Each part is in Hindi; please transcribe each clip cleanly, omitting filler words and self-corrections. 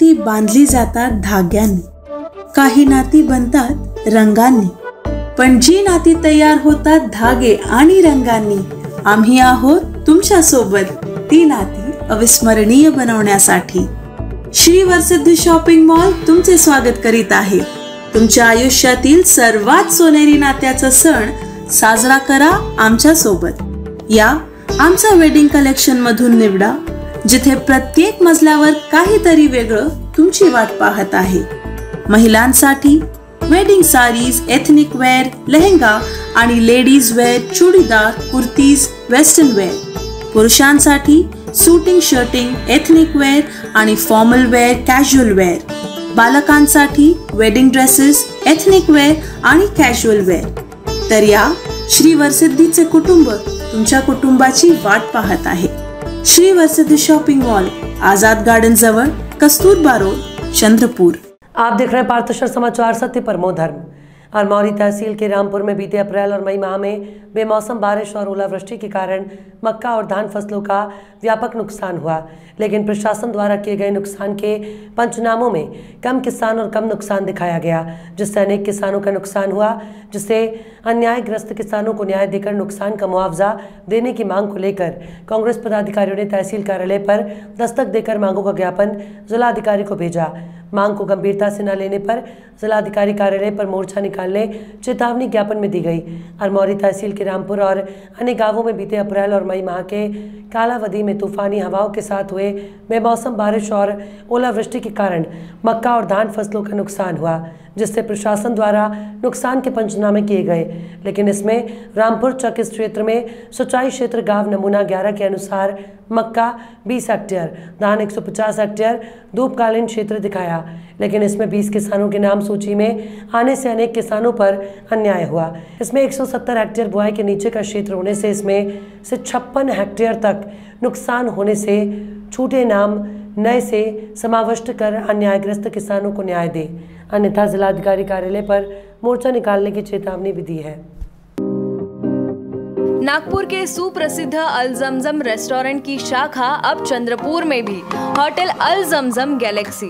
नाती बांधली जातात धाग्याने, काही नाती बनतात रंगांनी, पण जी नाती तयार होतात धागे आणि रंगांनी, आम्ही आहोत तुमच्या सोबत ती नाती अविस्मरणीय बनवण्यासाठी। श्री वरसिद्धी शॉपिंग मॉल तुमचे स्वागत करीत आहे। तुमच्या आयुष्यातील सर्वात सोनेरी नात्याचा सण साजरा करा आमच्या सोबत। या आमचा वेडिंग कलेक्शन मधून निवडा, जिथे प्रत्येक मजल्यावर काहीतरी वेगळं तुमची वाट पाहत आहे। महिलांसाठी wedding saris, ethnic wear, lehenga आणि ladies wear, churidar, kurtis, western wear. पुरुषांसाठी सूटिंग, शर्टिंग, एथनिक वेअर आणि फॉर्मल वेअर, कॅज्युअल वेअर। बालकांसाठी वेडिंग ड्रेसेस, एथनिक वेअर आणि कॅज्युअल वेअर। तर या श्री वरसिद्धीचे कुटुंब तुमच्या कुटुंबाची वाट पाहत आहे। Shri Varsiddhi shopping mall, Azad garden जवळ, कस्तूरबा रोड, चंद्रपूर। आप देख रहे हैं पार्थशर समाचार, सत्य परमो धर्म। अरमौरी तहसील के रामपुर में बीते अप्रैल और मई माह में बेमौसम बारिश और ओलावृष्टि के कारण मक्का और धान फसलों का व्यापक नुकसान हुआ, लेकिन प्रशासन द्वारा किए गए नुकसान के पंचनामों में कम किसान और कम नुकसान दिखाया गया, जिससे अनेक किसानों का नुकसान हुआ, जिससे अन्यायग्रस्त किसानों को न्याय देकर नुकसान का मुआवजा देने की मांग को लेकर कांग्रेस पदाधिकारियों ने तहसील कार्यालय पर दस्तक देकर मांगों का ज्ञापन जिलाधिकारी को भेजा। मांग को गंभीरता से न लेने पर जिलाधिकारी कार्यालय पर मोर्चा निकालने चेतावनी ज्ञापन में दी गई। अरमौरी तहसील के रामपुर और अन्य गांवों में बीते अप्रैल और मई माह के कालावधि में तूफानी हवाओं के साथ हुए बेमौसम बारिश और ओलावृष्टि के कारण मक्का और धान फसलों का नुकसान हुआ, जिससे प्रशासन द्वारा नुकसान के पंचनामे किए गए, लेकिन इसमें रामपुर चक क्षेत्र में सिंचाई क्षेत्र गांव नमूना 11 के अनुसार मक्का 20 हेक्टेयर, धान 150 हेक्टेयर धूपकालीन क्षेत्र दिखाया, लेकिन इसमें 20 किसानों के नाम सूची में आने से अनेक किसानों पर अन्याय हुआ। इसमें 170 हेक्टेयर बुआई के नीचे का क्षेत्र होने से इसमें से 56 हेक्टेयर तक नुकसान होने से छूटे नाम नए से समाविष्ट कर अन्यायग्रस्त किसानों को न्याय दे, अन्यथा जिलाधिकारी कार्यालय पर मोर्चा निकालने की चेतावनी भी दी है। नागपुर के सुप्रसिद्ध अल जमजम रेस्टोरेंट की शाखा अब चंद्रपुर में भी, होटल अल जमजम गैलेक्सी।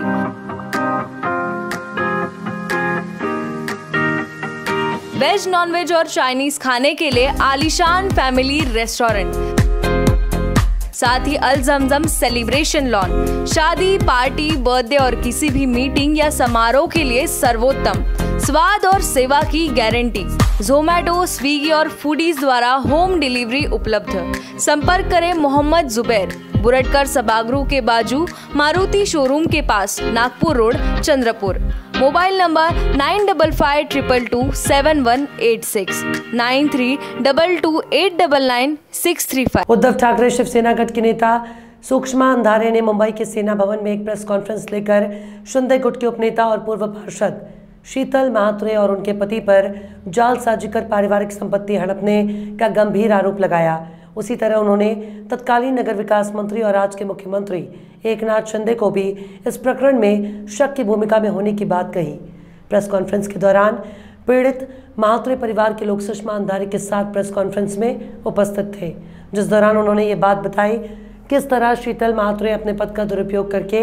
वेज, नॉनवेज और चाइनीज खाने के लिए आलीशान फैमिली रेस्टोरेंट, साथ ही अल जमजम सेलिब्रेशन लॉन, शादी, पार्टी, बर्थडे और किसी भी मीटिंग या समारोह के लिए सर्वोत्तम स्वाद और सेवा की गारंटी। जोमैटो, स्विगी और फूडीज द्वारा होम डिलीवरी उपलब्ध। संपर्क करें मोहम्मद जुबैर, बुरटकर सभागृह के बाजू, मारुति शोरूम के पास, Nagpur road, Chandrapur. Mobile number 9552227186, 9322899635। Uddhav Thackeray Shiv Sena गठ के नेता सूक्ष्मा अंधारे ने मुंबई के सेना भवन में एक प्रेस कॉन्फ्रेंस लेकर शिंदे गुट के उपनेता और पूर्व पार्षद शीतल माथुरे और उनके पति पर जालसाजी कर पारिवारिक संपत्ति हड़पने का गंभीर आरोप लगाया। उसी तरह उन्होंने तत्कालीन नगर विकास मंत्री और आज के मुख्यमंत्री एकनाथ शिंदे को भी इस प्रकरण में शक की भूमिका में होने की बात कही। प्रेस कॉन्फ्रेंस के दौरान पीड़ित माथुरे परिवार के लोग सुषमा अंधारे के साथ प्रेस कॉन्फ्रेंस में उपस्थित थे, जिस दौरान उन्होंने ये बात बताई किस तरह शीतल माथुरे अपने पद का दुरुपयोग करके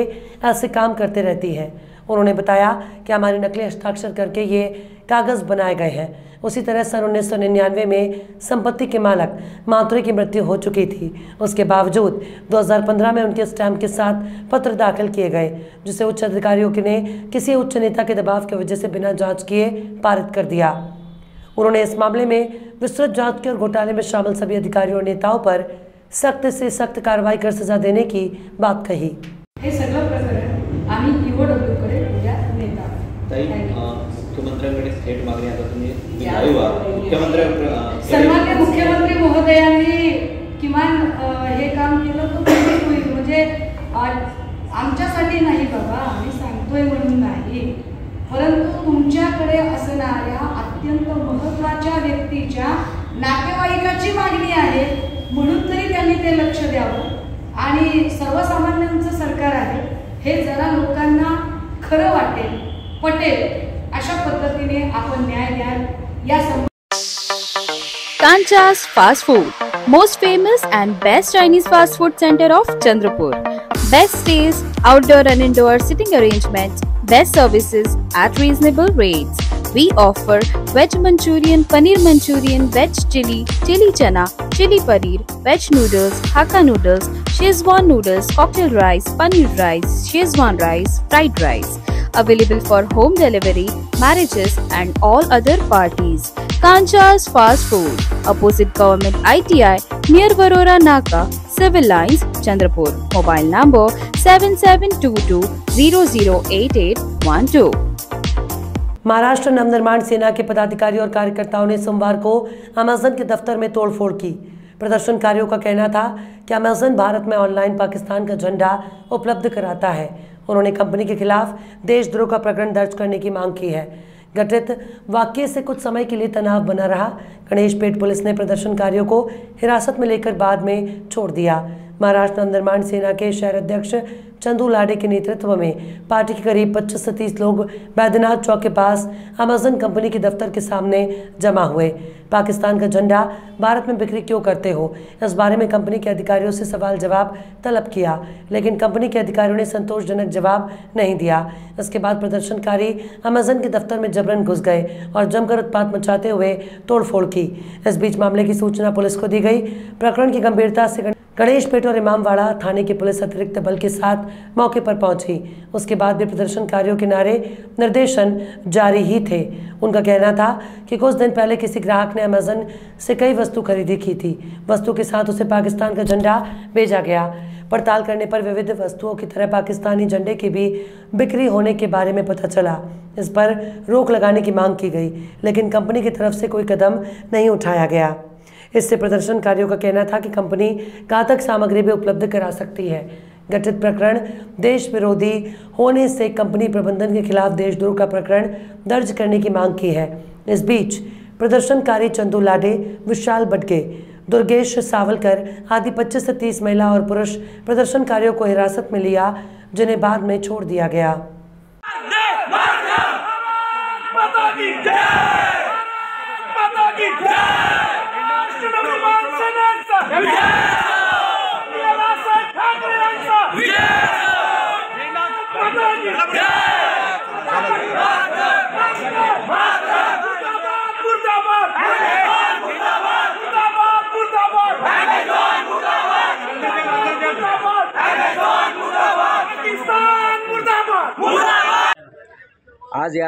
ऐसे काम करते रहती है। उन्होंने बताया कि हमारे नकली हस्ताक्षर करके ये कागज़ बनाए गए हैं। उसी तरह सन 1999 में संपत्ति के मालक माथुरे की मृत्यु हो चुकी थी, उसके बावजूद 2015 में उनके स्टैम्प के साथ पत्र दाखिल किए गए, जिसे उच्च अधिकारियों ने किसी उच्च नेता के दबाव की वजह से बिना जाँच किए पारित कर दिया। उन्होंने इस मामले में विस्तृत जाँच की और घोटाले में शामिल सभी अधिकारियों और नेताओं पर सख्त से सख्त कार्रवाई कर सजा देने की बात कही। मुख्यमंत्र्यांकडे थेट मागणी आता तुम्ही दिलायवा मुख्यमंत्री सन्माननीय मुख्यमंत्री महोदयांनी किमान हे काम केलं तर खूप होईल, म्हणजे आमच्यासाठी नाही बाबा, आम्ही सांगतोय म्हणून नाही, परंतु तुमच्याकडे असणाऱ्या अत्यंत महत्त्वाच्या व्यक्तीच्या नातेवाईकाची मागणी आहे म्हणून तरी त्यांनी ते लक्ष द्यावं, आणि सर्वसामान्यांचं सरकार आहे हे जरा लोकांना खरं वाटेल पटेल अशा पद्धतीने आपण न्याय द्याल। या कांचास fast food, most famous and best Chinese fast food centre of Chandrapur. Best stays, outdoor and indoor sitting arrangements, best services at reasonable rates. We offer veg Manchurian, paneer Manchurian, veg chili, chili chana, chili paneer, veg noodles, hakka noodles, Shezwan noodles, cocktail rice, paneer rice, Shezwan rice, fried rice. Available for home delivery, marriages and all other parties. Kancha's Fast Food, opposite Government ITI, near Varora Naka, Civil Lines, Chandrapur. Mobile number 7722008812. Maharashtra नव निर्माण सेना के पदाधिकारी और कार्यकर्ताओं ने सोमवार को अमेजन के दफ्तर में तोड़फोड़ की। प्रदर्शनकारियों का कहना था कि अमेजन भारत में ऑनलाइन पाकिस्तान का झंडा उपलब्ध कराता है। उन्होंने कंपनी के खिलाफ देशद्रोह का प्रकरण दर्ज करने की मांग की है। घटित वाकये से कुछ समय के लिए तनाव बना रहा। गणेश पेठ पुलिस ने प्रदर्शनकारियों को हिरासत में लेकर बाद में छोड़ दिया। महाराष्ट्र नव निर्माण सेना के शहर अध्यक्ष चंदू लाडे के नेतृत्व में पार्टी के करीब 25 से 30 लोग बैद्यनाथ चौक के पास अमेजन कंपनी के दफ्तर के सामने जमा हुए। पाकिस्तान का झंडा भारत में बिक्री क्यों करते हो, इस बारे में कंपनी के अधिकारियों से सवाल जवाब तलब किया, लेकिन कंपनी के अधिकारियों ने संतोषजनक जवाब नहीं दिया। इसके बाद प्रदर्शनकारी अमेजन के दफ्तर में जबरन घुस गए और जमकर उत्पात मचाते हुए तोड़फोड़ की। इस बीच मामले की सूचना पुलिस को दी गई। प्रकरण की गंभीरता से गणेश पेट और इमामवाड़ा थाने की पुलिस अतिरिक्त बल के साथ मौके पर पहुंची। उसके बाद भी प्रदर्शनकारियों के नारे निर्देशन जारी ही थे। उनका कहना था कि कुछ दिन पहले किसी ग्राहक ने अमेजन से कई वस्तु खरीदी की थी। वस्तु के साथ उसे पाकिस्तान का झंडा भेजा गया। पड़ताल करने पर विविध वस्तुओं की तरह पाकिस्तानी झंडे की भी बिक्री होने के बारे में पता चला। इस पर रोक लगाने की मांग की गई, लेकिन कंपनी की तरफ से कोई कदम नहीं उठाया गया। इससे प्रदर्शनकारियों का कहना था कि कंपनी घातक सामग्री भी उपलब्ध करा सकती है। गठित प्रकरण देश विरोधी होने से कंपनी प्रबंधन के खिलाफ देशद्रोह का प्रकरण दर्ज करने की मांग की है। इस बीच प्रदर्शनकारी चंदू लाडे, विशाल भटके, दुर्गेश सावलकर आदि 25 से 30 महिला और पुरुष प्रदर्शनकारियों को हिरासत में लिया, जिन्हें बाद में छोड़ दिया गया। आज या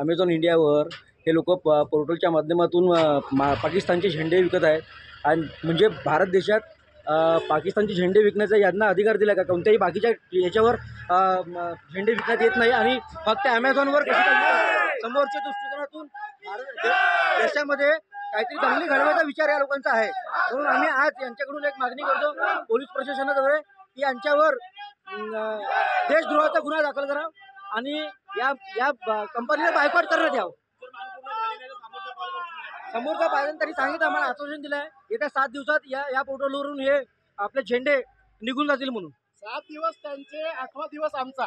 अमेझॉन इंडियावर हे लोक पोर्टलच्या माध्यमातून पाकिस्तानचे झेंडे विकत आहेत, आणि म्हणजे भारत देशात पाकिस्तानचे झेंडे विकण्याचा यांना अधिकार दिला का? कोणत्याही बाकीच्या याच्यावर झेंडे विकण्यात येत नाही, आणि फक्त अमेझॉनवर कशी काय समोरच्या दृष्टिकोनातून देशामध्ये काहीतरी दंगली घडवायचा विचार या लोकांचा आहे। म्हणून आम्ही आज यांच्याकडून एक मागणी करतो पोलीस प्रशासनाद्वारे की यांच्यावर देशद्रोहाचा गुन्हा दाखल करा आणि या कंपनीला बायकॉट करण्यात यावं। समोरचा पायन तरी सांगितलं आम्हाला आश्वासन दिलं आहे येत्या 7 दिवसात या पोर्टलवरून हे आपले झेंडे निघून जातील म्हणून। 7 दिवस त्यांचे, 8वा दिवस आमचा।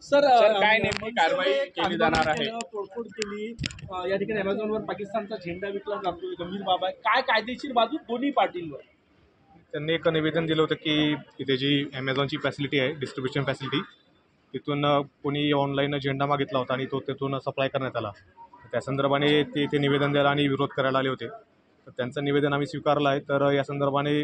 सर काय नेमकी कारवाई केली जाणार आहे? तोडफोड केली या ठिकाणी अमेझॉनवर पाकिस्तानचा झेंडा विकला जातो, गंभीर बाब आहे। काय कायदेशीर बाजू दोन्ही पार्टींवर? त्यांनी एक निवेदन दिलं होतं की इथे जी अमेझॉनची फॅसिलिटी आहे, डिस्ट्रीब्युशन फॅसिलिटी, तिथून कोणी ऑनलाईन झेंडा मागितला होता आणि तो तिथून सप्लाय करण्यात आला। त्या संदर्भाने ते इथे निवेदन द्यायला आणि विरोध करायला आले होते, तर त्यांचं निवेदन आम्ही स्वीकारलं आहे। तर या संदर्भाने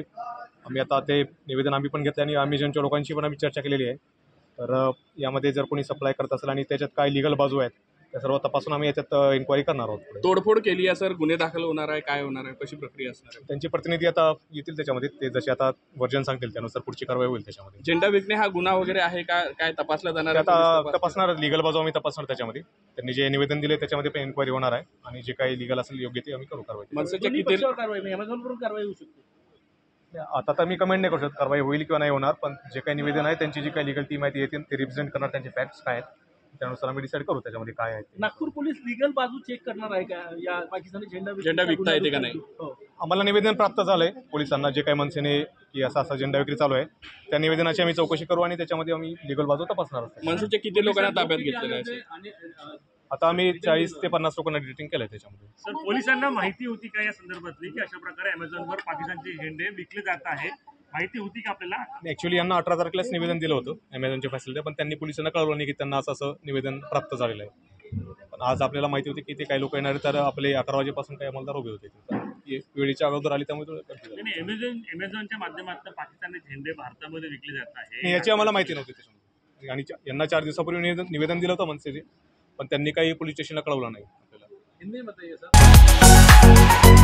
आम्ही आता ते निवेदन आम्ही पण घेतलं आणि अमेझॉनच्या लोकांशी पण आम्ही चर्चा केलेली आहे। तर यामध्ये जर कोणी सप्लाय करत असेल आणि त्याच्यात काय लिगल बाजू आहेत त्या सर्व तपासून आम्ही याच्यात इन्क्वायरी करणार आहोत। तोडफोड केली आहे सर, गुन्हे दाखल होणार आहे, काय होणार आहे, कशी प्रक्रिया असणार आहे? त्यांचे प्रतिनिधी आता येतील, त्याच्यामध्ये ते जसे आता वर्जन सांगतील त्यानुसार पुढची कारवाई होईल। त्याच्यामध्ये झेंडा विकणे हा गुन्हा वगैरे आहे का, काय तपासला जाणार आहे? आता तपासणार, लिगल बाजू आम्ही तपासणार। त्याच्यामध्ये त्यांनी जे निवेदन दिले त्याच्यामध्ये पण इन्क्वायरी होणार आहे आणि जे काही लिगल असेल योग्य ते आम्ही करू कारवाई। अमेझॉनवरून कारवाई होऊ शकते आता, तर मी कमेंट नाही करू शकत कारवाई होईल किंवा नाही होणार, पण जे काही निवेदन आहे त्यांची जी काही लीगल टीम आहे ते रिप्रेझेंट करणार, त्यांचे फॅक्ट्स काय आहेत त्यानुसार आम्ही डिसाईड करू त्याच्यामध्ये काय आहे। नागपूर पोलीस लीगल बाजू चेक करणार आहे का या पाकिस्तानी झेंडा विकता येते का नाही? आम्हाला निवेदन प्राप्त झालं आहे पोलिसांना, जे काही मनसेने की असा असा झेंडा विक्री चालू आहे, त्या निवेदनाची आम्ही चौकशी करू आणि त्याच्यामध्ये आम्ही लीगल बाजू तपासणार आहोत। मनसेच्या किती लोकांना ताब्यात घेतलेलं आहे? आता आम्ही 40 ते 50 लोकांना डिटेन केलं त्याच्यामध्ये. सर पोलिसांना माहिती होती का या संदर्भातली की अशा प्रकारे अमेझॉनवर पाकिस्तानचे झेंडे विकले जात आहेत, माहिती होती का आपल्याला? ॲक्च्युली यांना 18 तारखेलाच निवेदन दिलं होतं अमेझॉनच्या फॅसिलिटी, पण त्यांनी पोलिसांना कळवलं नाही की त्यांना असं निवेदन प्राप्त झालेलं आहे. पण आज आपल्याला माहिती होती की ते काही लोक येणार, तर आपले 18 वाजेपासून काही अंमलदार उभे होते, वेळेच्या अगोदर आली त्यामुळे. अमेझॉनच्या माध्यमातून पाकिस्तानचे झेंडे भारतामध्ये विकले जात आहे याची आम्हाला माहिती नव्हती त्याच्यामध्ये, आणि यांना 4 दिवसापूर्वी निवेदन दिलं होतं मनसेचे, पण त्यांनी काही पोलीस स्टेशनला कळवलं नाही आपल्याला.